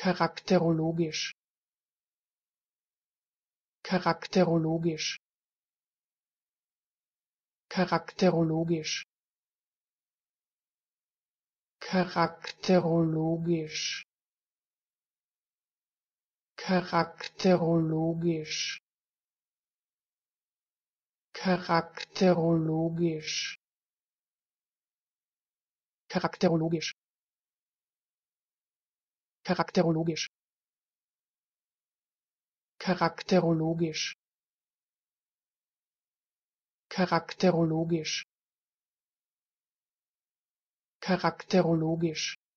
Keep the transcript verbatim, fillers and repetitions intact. charakterologisch, charakterologisch, charakterologisch, charakterologisch, charakterologisch, charakterologisch, charakterologisch, charakterologisch, charakterologisch, charakterologisch, charakterologisch.